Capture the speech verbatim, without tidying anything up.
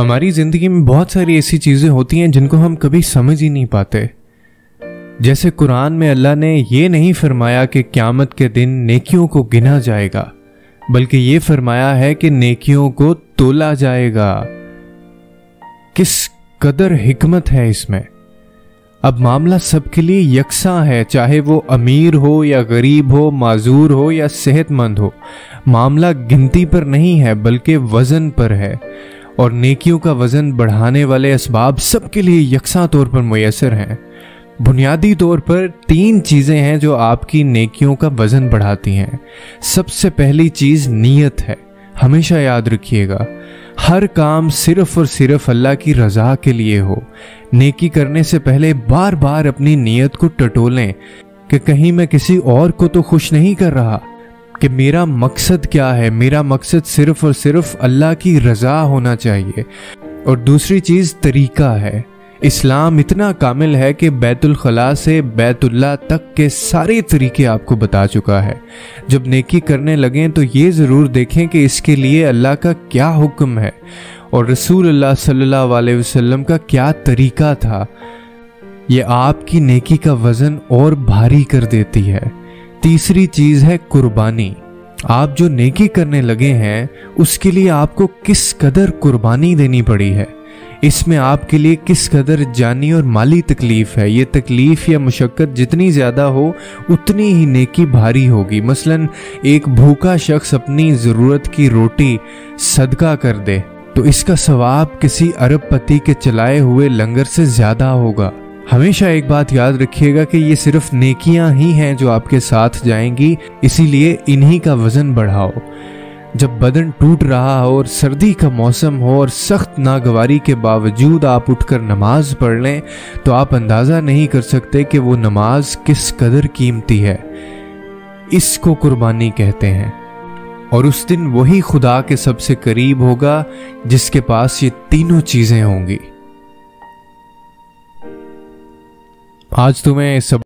हमारी ज़िंदगी में बहुत सारी ऐसी चीज़ें होती हैं जिनको हम कभी समझ ही नहीं पाते। जैसे कुरान में अल्लाह ने ये नहीं फरमाया कि क़यामत के दिन नेकियों को गिना जाएगा, बल्कि ये फरमाया है कि नेकियों को तोला जाएगा। किस कदर हिकमत है इसमें। अब मामला सबके लिए यकसा है, चाहे वो अमीर हो या गरीब हो, माजूर हो या सेहतमंद हो। मामला गिनती पर नहीं है बल्कि वज़न पर है, और नेकियों का वज़न बढ़ाने वाले असबाब सबके लिए यकसा तौर पर मुयसर हैं। बुनियादी तौर पर तीन चीज़ें हैं जो आपकी नेकियों का वज़न बढ़ाती हैं। सबसे पहली चीज़ नीयत है। हमेशा याद रखिएगा, हर काम सिर्फ और सिर्फ अल्लाह की रज़ा के लिए हो। नेकी करने से पहले बार बार अपनी नीयत को टटोलें कि कहीं मैं किसी और को तो खुश नहीं कर रहा, कि मेरा मकसद क्या है। मेरा मकसद सिर्फ और सिर्फ अल्लाह की रज़ा होना चाहिए। और दूसरी चीज़ तरीका है। इस्लाम इतना कामिल है कि बैतुल खला से बैतुल्ला तक के सारे तरीके आपको बता चुका है। जब नेकी करने लगें तो ये ज़रूर देखें कि इसके लिए अल्लाह का क्या हुक्म है और रसूल अल्लाह सल्लल्लाहु अलैहि वसल्लम का क्या तरीका था। ये आपकी नेकी का वज़न और भारी कर देती है। तीसरी चीज़ है कुर्बानी। आप जो नेकी करने लगे हैं उसके लिए आपको किस कदर कुर्बानी देनी पड़ी है, इसमें आपके लिए किस कदर जानी और माली तकलीफ़ है। ये तकलीफ़ या मशक्क़त जितनी ज़्यादा हो उतनी ही नेकी भारी होगी। मसलन एक भूखा शख्स अपनी ज़रूरत की रोटी सदका कर दे तो इसका सवाब किसी अरबपति के चलाए हुए लंगर से ज़्यादा होगा। हमेशा एक बात याद रखिएगा कि ये सिर्फ नेकियां ही हैं जो आपके साथ जाएंगी, इसीलिए इन्हीं का वज़न बढ़ाओ। जब बदन टूट रहा हो और सर्दी का मौसम हो और सख्त नागवारी के बावजूद आप उठकर नमाज पढ़ लें तो आप अंदाज़ा नहीं कर सकते कि वो नमाज किस कदर कीमती है। इसको कुर्बानी कहते हैं। और उस दिन वही खुदा के सबसे करीब होगा जिसके पास ये तीनों चीज़ें होंगी। आज तुम्हें सब